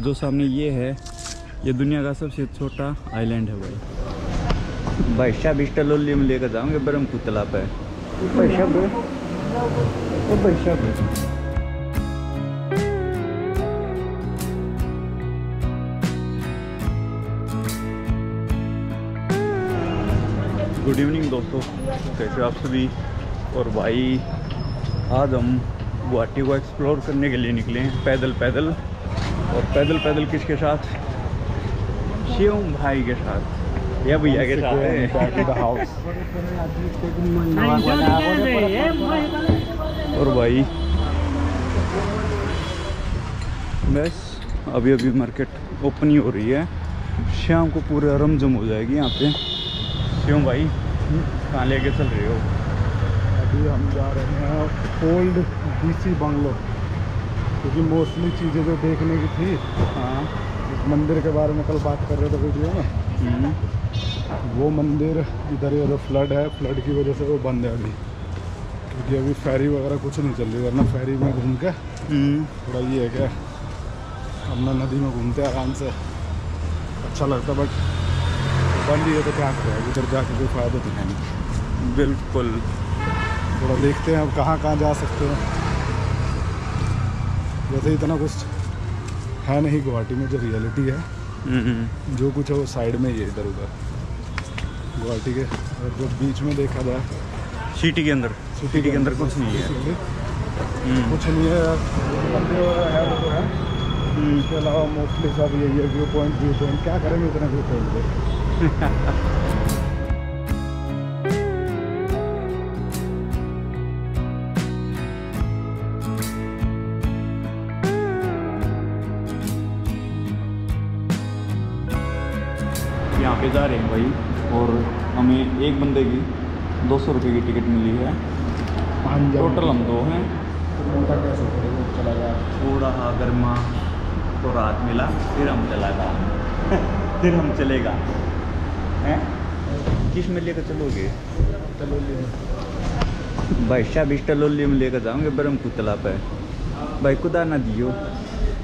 जो सामने ये है, ये दुनिया का सबसे छोटा आइलैंड है भाई। बाईशा बिस्टा लोली में लेकर जाऊँगे ब्रह्मपुत्र पे। बाईशा गुड इवनिंग दोस्तों, कैसे आप सभी। और भाई आज हम गुवाहाटी को एक्सप्लोर करने के लिए निकले हैं पैदल। किसके साथ? शिवम भाई के साथ या भैया के साथ है। और भाई बस अभी मार्केट ओपन ही हो रही है, शाम को पूरे रमजम हो जाएगी यहाँ पे। क्यों भाई कहाँ लेके चल रहे हो? अभी हम जा रहे हैं ओल्ड डीसी बंगलो, क्योंकि मोस्टली चीज़ें जो देखने की थी। हाँ, इस मंदिर के बारे में कल बात कर रहे थे वीडियो में। वो मंदिर इधर उधर फ्लड है, फ्लड की वजह से वो बंद है अभी, क्योंकि अभी फेरी वगैरह कुछ नहीं चल रही, वरना फेरी में घूम के थोड़ा ये है क्या अपना नदी में घूमते आराम से अच्छा लगता। बट बंद ही है तो क्या करें, उधर जाके कोई फ़ायदा तो है नहीं। बिल्कुल, थोड़ा देखते हैं अब कहाँ कहाँ जा सकते हैं। वैसे इतना कुछ है नहीं गुवाहाटी में, जो रियलिटी है जो कुछ है वो साइड में ही है इधर उधर गुवाहाटी के। और जो बीच में देखा जाए सिटी के अंदर, सिटी के अंदर कुछ नहीं है, कुछ नहीं है। मंदिर वगैरह है वो है, इसके अलावा मोस्टली सब यही है व्यू पॉइंट। क्या करेंगे इतना व्यू पॉइंट। यहाँ पे जा रहे हैं भाई, और हमें एक बंदे की 200 रुपये की टिकट मिली है। टोटल हम 2 हैं। थोड़ा गर्मा तो रात मिला, फिर हम चलेगा हैं। किस में लेकर चलोगे? तलोली में। बाईशा बीस तलोली में लेकर जाऊँगे ब्रह्मपुत्र पे भाई। खुदा ना दियो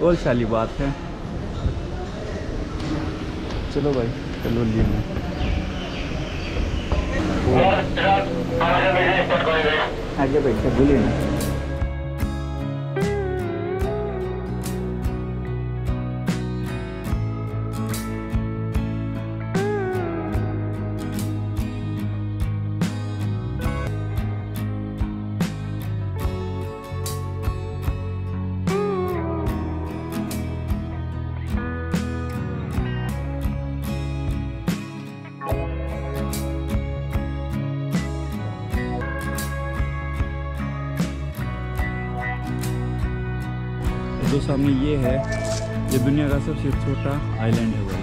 और साली बात है। चलो भाई तलोली में। आगे बैठा बोलिए ना। जो सामने ये है, ये दुनिया का सबसे छोटा आइलैंड है भाई।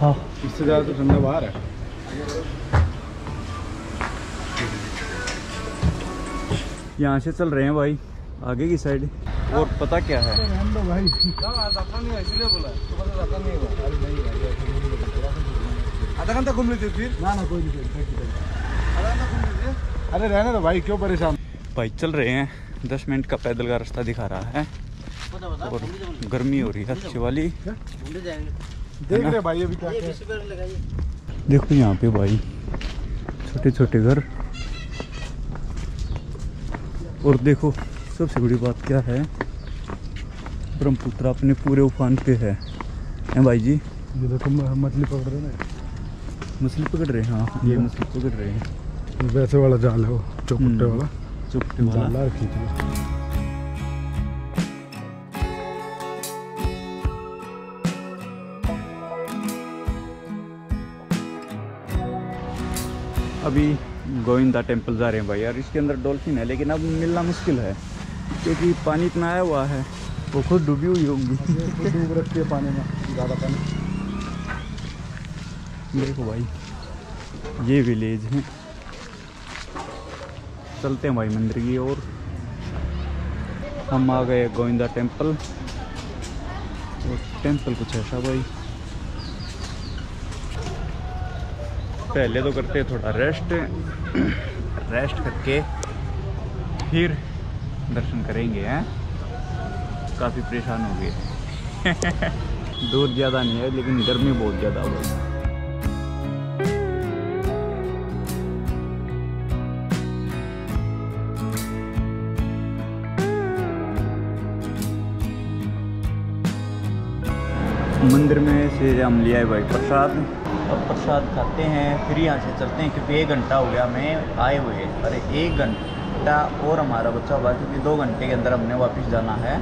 हाँ, इससे ज़्यादा तो ठंडा बाहर है। यहाँ से चल रहे हैं भाई आगे की साइड। और पता क्या है भाई, आधा घंटा घूम लेते फिर ना कोई नहीं। अरे रहने दो भाई, क्यों परेशान। भाई चल रहे हैं, 10 मिनट का पैदल का रास्ता दिखा रहा है। और गर्मी हो रही है अच्छी वाली, देख रहे भाई अभी क्या है। देखो यहाँ पे भाई छोटे छोटे घर। और देखो सबसे बड़ी बात क्या है, ब्रह्मपुत्र अपने पूरे उफान पे है भाई जी। ये देखो मछली पकड़ रहे हैं। हाँ, ये मछली पकड़ रहे हैं। वैसे वाला जाल है वो, चौकट्टे वाला। चुपटी वाला अभी गोविंदा टेम्पल जा रहे हैं भाई, और इसके अंदर डॉल्फिन है लेकिन अब मिलना मुश्किल है क्योंकि पानी इतना आया हुआ है, वो खुद डूबी हुई होंगी, डूब रखती है पानी में, ज़्यादा पानी। देखो भाई ये विलेज है, चलते हैं भाई मंदिर की ओर। हम आ गए गोविंदा टेम्पल, और टेम्पल कुछ ऐसा भाई। पहले तो करते हैं थोड़ा रेस्ट करके फिर दर्शन करेंगे हैं। काफ़ी परेशान हो गए दूर ज़्यादा नहीं है लेकिन गर्मी बहुत ज़्यादा हो गई। मंदिर में से हम लिया है भाई प्रसाद, प्रसाद खाते हैं फिर यहाँ से चलते हैं क्योंकि 1 घंटा हो गया हमें आए हुए। अरे 1 घंटा और हमारा बच्चा हुआ क्योंकि 2 घंटे के अंदर हमने वापस जाना है।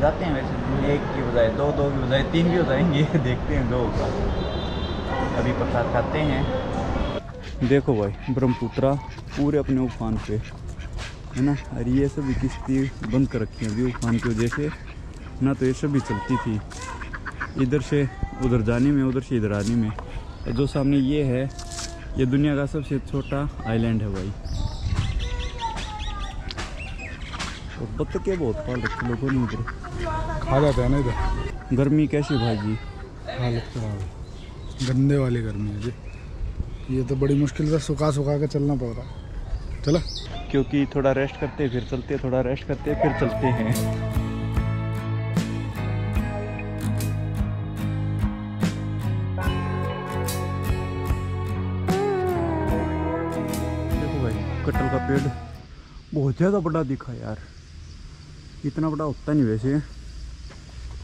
जाते हैं वैसे 1 की बजाय 2, 2 की बजाय 3 भी हो जाएंगे, देखते हैं 2 का। अभी प्रसाद खाते हैं। देखो भाई ब्रह्मपुत्रा पूरे अपने उफान पे है ना, और ये सभी किश्ती बंद कर रखी है अभी उफान की वजह से ना, तो ये सभी चलती थी इधर से उधर जाने में, उधर से इधर आने में। और जो सामने ये है, ये दुनिया का सबसे छोटा आइलैंड है भाई, और बत्तखें बहुत पाल रखी लोगों ने, इधर खा जाते हैं ना। इधर गर्मी कैसी भाई जी, हालत खराब, गंदे वाली गर्मी है जी। ये तो बड़ी मुश्किल से सुखा के चलना पड़ रहा है। चलो क्योंकि थोड़ा रेस्ट करते फिर चलते, थोड़ा रेस्ट करते फिर चलते हैं। कटहल का पेड़ बहुत ज़्यादा बड़ा दिखा यार, इतना बड़ा होता नहीं वैसे।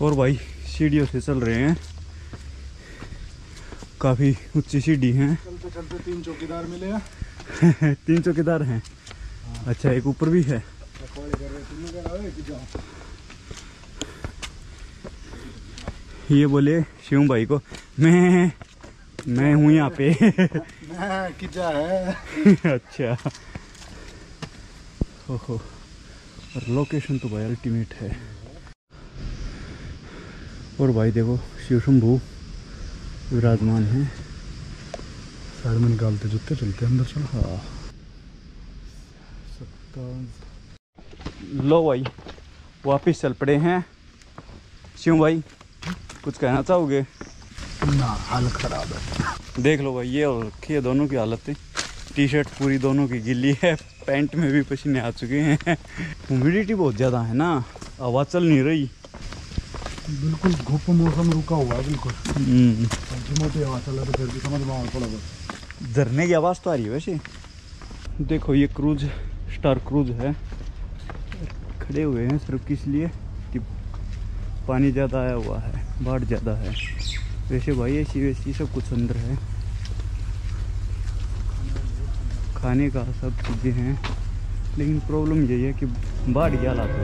और भाई सीढ़ियों से चल रहे हैं, काफ़ी ऊंची सीढ़ी है। चलते चलते 3 चौकीदार मिले हैं <3 चौकीदार हैं। अच्छा एक ऊपर भी है। ये बोले शिवम भाई को, मैं हूँ यहाँ पे किजा है अच्छा ओहो, और लोकेशन तो भाई अल्टीमेट है। और भाई देखो शिव शंभू विराजमान है। साइड में निकालते जूते, चलते अंदर चलो। हाँ लो भाई वापिस चल पड़े हैं। शिव भाई कुछ कहना चाहोगे ना? हालत ख़राब है, देख लो भाई ये हो रखी है दोनों की हालत, टी-शर्ट पूरी दोनों की गिली है, पैंट में भी पसीने आ चुके हैं। ह्यूमिडिटी बहुत ज़्यादा है ना, हवा चल नहीं रही, बिल्कुल धूप मौसम रुका हुआ है बिल्कुल। झरने की आवाज़ तो आ रही है वैसे। देखो ये क्रूज, स्टार क्रूज है, खड़े हुए हैं सिर्फ इसलिए कि पानी ज़्यादा आया हुआ है, बाढ़ ज़्यादा है। वैसे भाई ऐसी वैसी सब कुछ अंदर है, खाने का सब चीज़ें हैं, लेकिन प्रॉब्लम यही है कि बाढ़ क्या हालात हो गई।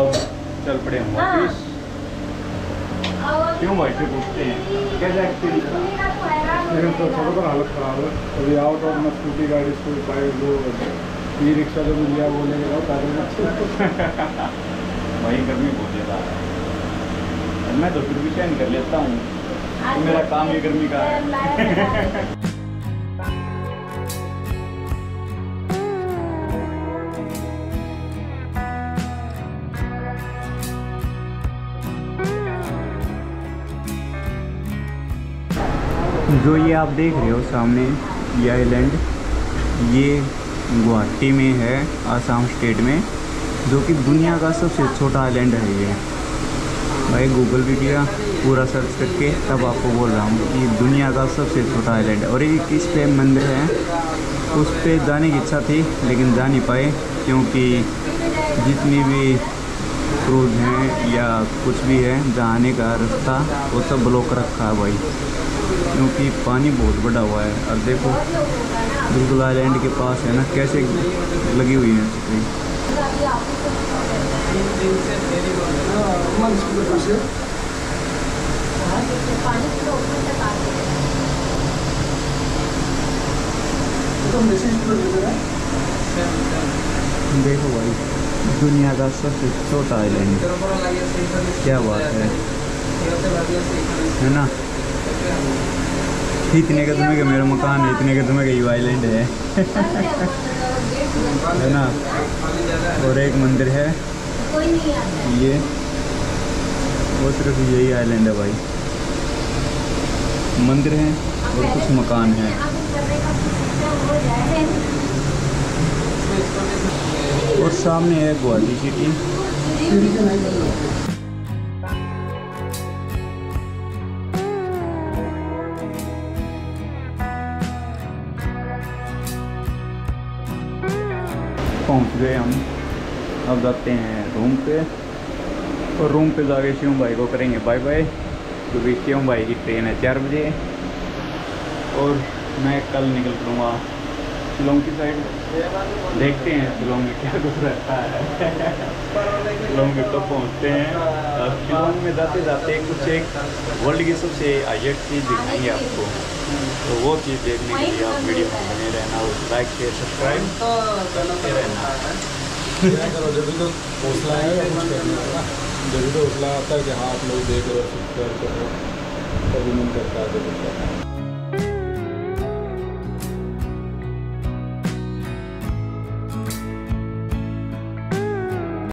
अब चल पड़े हम वापस। क्यों भाई से पूछते हैं कैसा एक्सपीरियंस? तो सब हालत खराब है अभी, आओ तो अपना स्कूटी गाड़ी स्कूल बाइक दो ई रिक्शा जो भी लिया वो लेके जाओ भाई गर्मी बहुत ज़्यादा है। मैं तो फिर भी चैन कर लेता हूँ तो मेरा काम ये गर्मी का है जो ये आप देख रहे हो सामने ये आइलैंड, ये गुवाहाटी में है आसाम स्टेट में, जो कि दुनिया का सबसे छोटा आइलैंड है। ये भाई गूगल भी किया पूरा सर्च करके तब आपको बोल रहा हूँ कि दुनिया का सबसे छोटा आइलैंड है। और एक इस पे मंदिर है, उस पे जाने की इच्छा थी लेकिन जा नहीं पाए क्योंकि जितनी भी क्रूज हैं या कुछ भी है, जहाँ आने का रास्ता वो सब ब्लॉक रखा है भाई, क्योंकि पानी बहुत बड़ा हुआ है। और देखो बिल्कुल आइलैंड के पास है ना, कैसे लगी हुई है। देखो भाई दुनिया का सबसे छोटा आइलैंड, क्या बात है ना। इतने कदमे का मेरा मकान है, इतने कदमे का ये आइलैंड है है ना। और एक मंदिर है ये, वो सिर्फ यही आइलैंड है भाई। मंदिर है और कुछ मकान है। और सामने है गुवाहाटी सिटी। पहुँच गए हम, अब जाते हैं रूम पे, और रूम पे जाके शिवम भाई को करेंगे बाय बाय, क्योंकि शिवम भाई की ट्रेन है 4 बजे। और मैं कल निकल लूँगा शिलोंग की साइड, देखते हैं शिलोंग में क्या कुछ रहता है। शिलोंग में तो पहुँचते हैं, और शिलोंग में जाते जाते कुछ एक वर्ल्ड की सबसे हाईएस्ट चीज़ दिखाएंगे आपको, तो वो चीज़ देखने के लिए आप वीडियो में बने रहना, और लाइक शेयर सब्सक्राइब करते रहना। जब भी तो हौसला है, जब भी तो हौसला आता है कि हाँ आप लोग देख रहे हो, सब्सक्राइब कर रहे हो, तभी मन करता है।